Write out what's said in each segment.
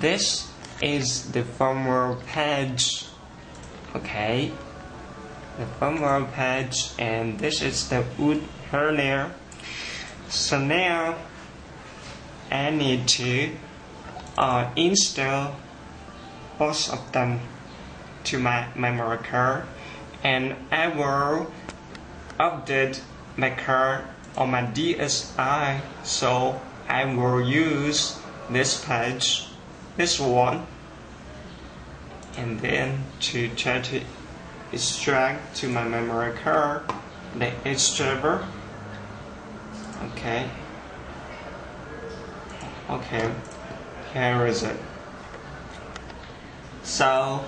This is the firmware patch, okay, the firmware patch, and this is the wood kernel. So now I need to install both of them to my memory card, and I will update my card on my DSi. So I will use this patch, this one, and then to try to extract to my memory card the H driver. Okay, here is it. So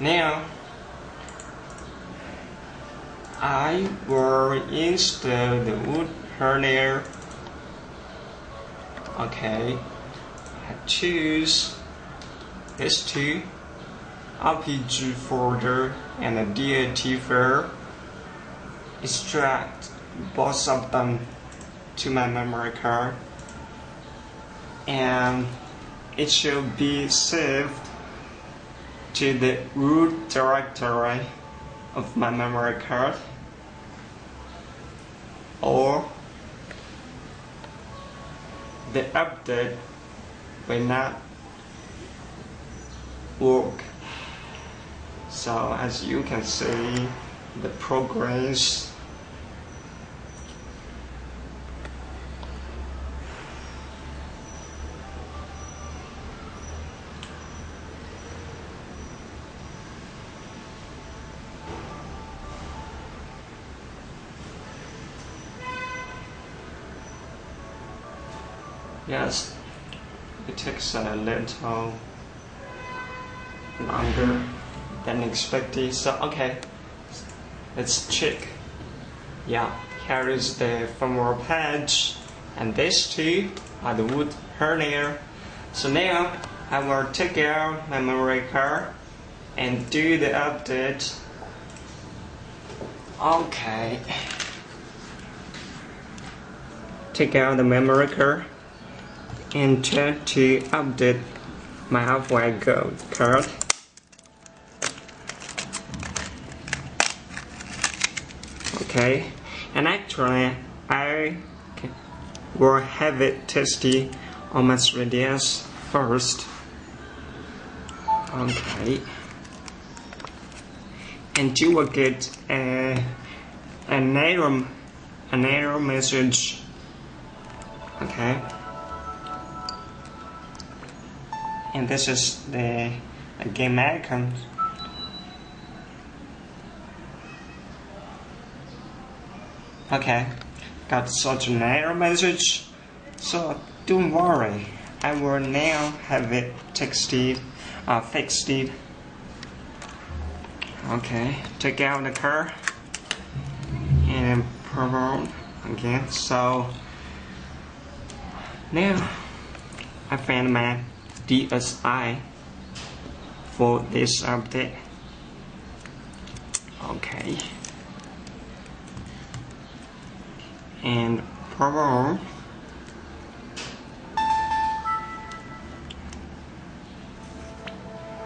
now I will install the wood kernel. Okay, I choose these two, RPG folder and a DAT file, extract both of them to my memory card, and it should be saved to the root directory of my memory card, or the update will not work. So as you can see, the progress. Yes, it takes a little longer than expected. So okay, let's check. Yeah, here is the firmware patch, and these two are the wood kernel. So now I will take out my memory card and do the update. Okay, take out the memory card and try to update my R4i Gold card. Okay, and actually I will have it tested on my 3DS first. Okay, and you will get an error message. Okay. And this is the game icon. Okay, got such an error message, so don't worry, I will now have it fixed. Okay, take out the car and promote again. So now I found my DSi for this update. Okay, and program.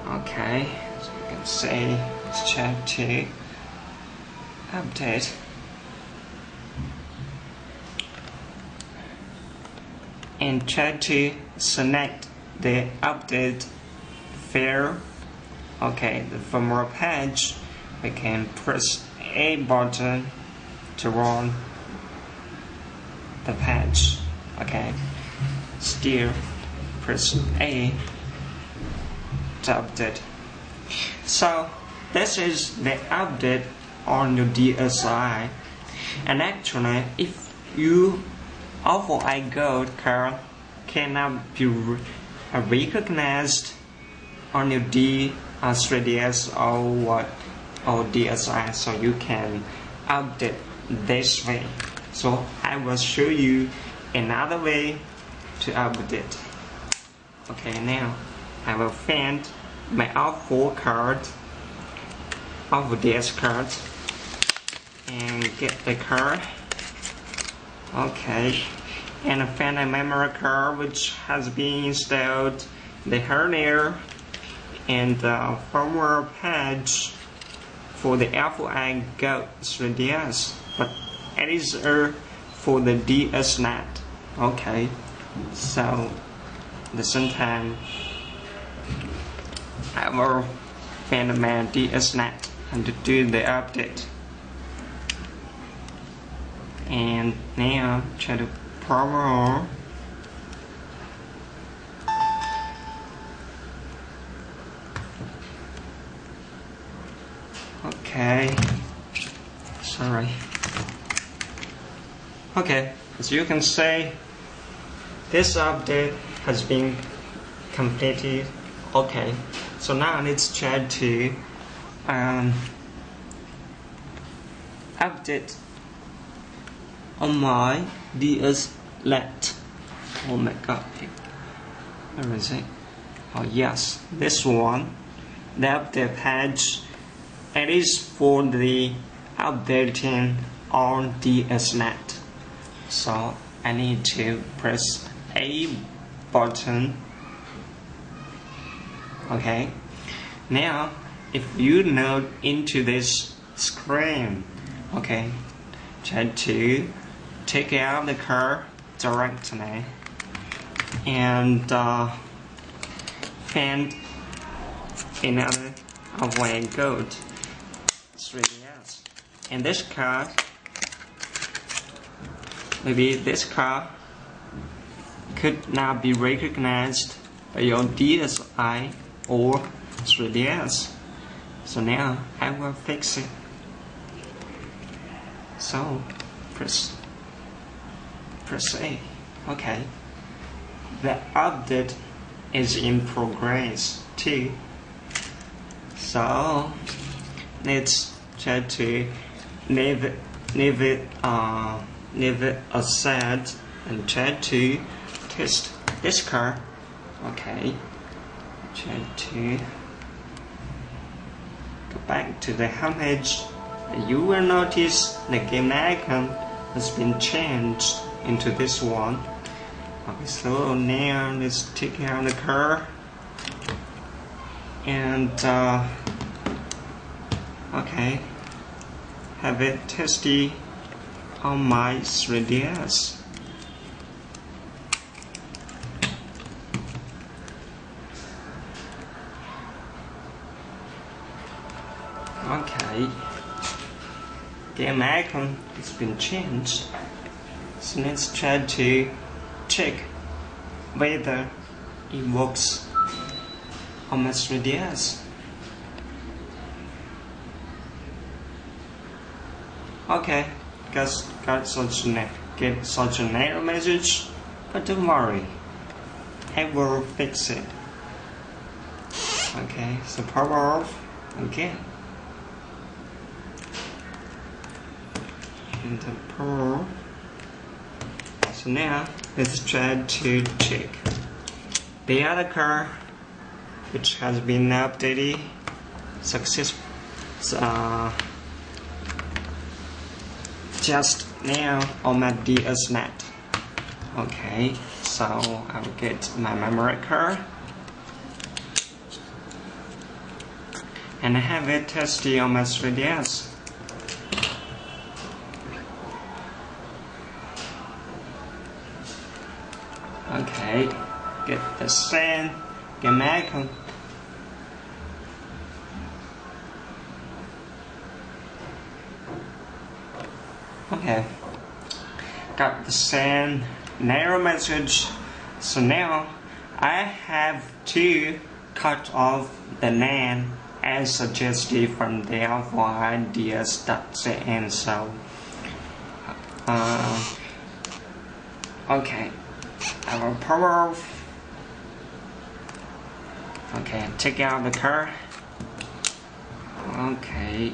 Okay, so you can see it's check to update, and try to select the update file. Okay, the firmware patch, we can press A button to run the patch. Okay, still press A to update. So this is the update on your DSi. And actually, if you R4i Gold card cannot be recognized on your D3DS or DSi, so you can update this way. So I will show you another way to update. Okay, now I will find my R4 card, R4 DS card, and get the card. Okay, and I found a memory card which has been installed the hardware and the firmware patch for the R4i Gold 3DS, but it is for the DS Lite. Okay, so at the same time I will find my DS Lite and do the update. And now try to power on. Okay, sorry. Okay, as you can see, this update has been completed. Okay, so now let's try to update on my DS Lite. Oh my god, where is it? Oh yes, this one. The update patch. It is for the updating on DS Lite. So I need to press A button. Okay. Now, if you node into this screen, okay, try to take out the car directly and find another way go. 3DS. And this car, maybe this car could not be recognized by your DSi or 3DS. So now I will fix it. So press A. Okay. The update is in progress too. So let's try to leave it aside and try to test this car. Okay, try to go back to the home page. You will notice the game icon has been changed into this one. Okay, so now let's take out the car and okay, have it tested on my 3DS. Okay, game icon has been changed. So let's try to check whether it works on my 3DS. Okay, got such an error message, but don't worry, I will fix it. Okay, so power off again. And the power off. So now let's try to check the other car, which has been updated successfully. Just now on my DS Lite. Okay, so I'll get my memory card and I have it tested on my 3DS. Okay, get the same game icon. Okay, got the same error message. So now I have to cut off the LAN as suggested from the r4ids.cn. So okay, I will power off. Okay, take out the car. Okay,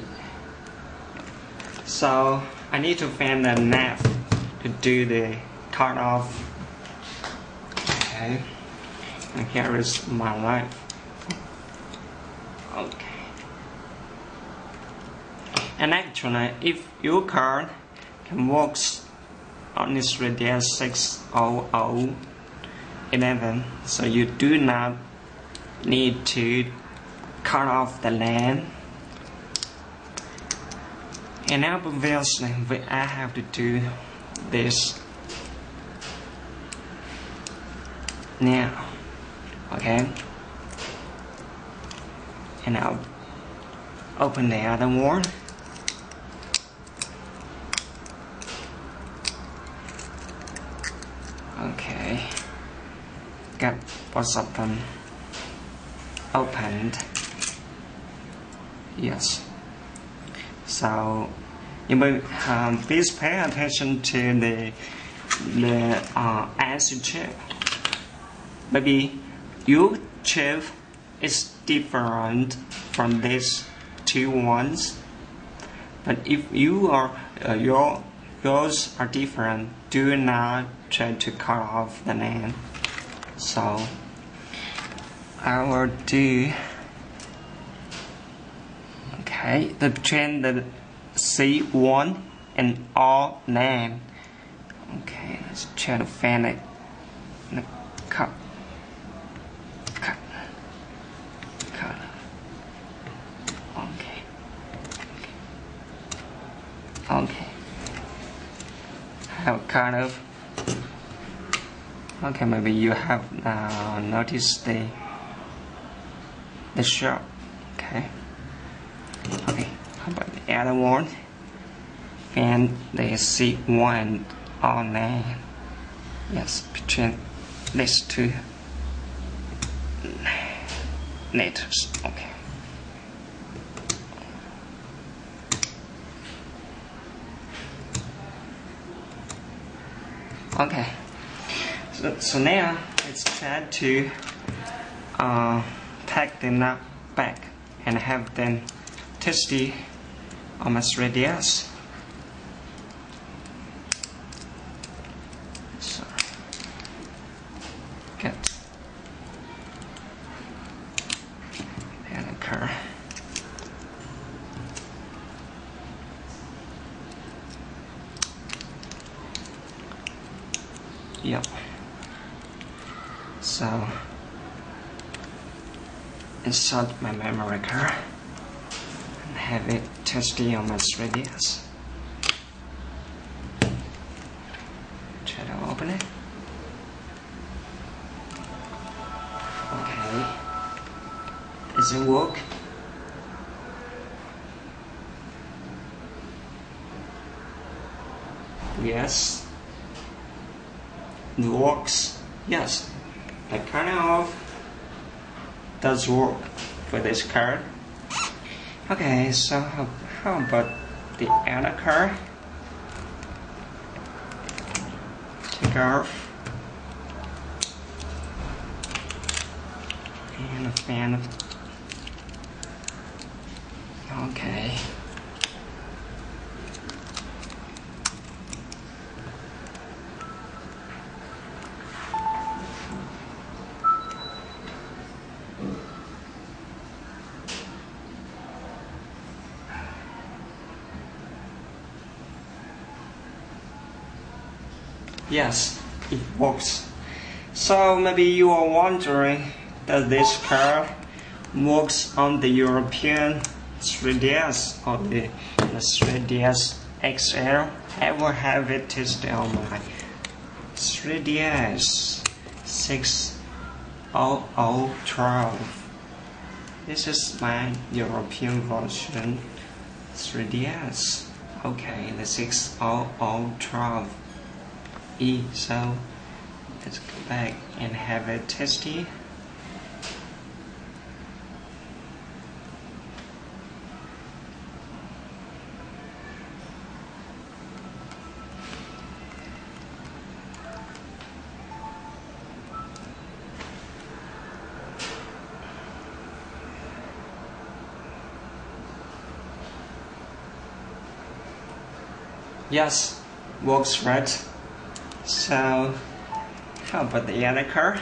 so I need to find a nav to do the cutoff. Okay, and here is my life. Okay, and actually, if your card can work on this 3DS 60011, so you do not need to cut off the LAN. And now I have to do this now, okay? And I'll open the other one. Okay, got both of them opened. Yes. So you may please pay attention to the IC chip. Maybe your chip is different from these two ones, but if you are yours are different, do not try to cut off the LAN. So I will do between the C1 and R9. Okay, let's try to find it. Cut. Okay. I have cut off. Okay, maybe you have noticed the shot. Okay. Okay, how about the other one? And the C1 or 9. Yes, between these two letters. Okay. Okay. So now it's time to pack the nut back and have them tested on my 3DS. So, get and occur. Yep. So insert my memory card. Have it tested on my 3DS. Try to open it. Okay. Does it work? Yes. It works. Yes. The kernel off does work for this card. Okay, so how about the other card? Take off and a fan. Okay. Yes, it works. So maybe you are wondering that this card works on the European 3DS or the 3DS XL. I will have it tested on my 3DS 60012. This is my European version 3DS. Okay, the 60012. So let's go back and have it tested. Yes, works right. So, how about the other car?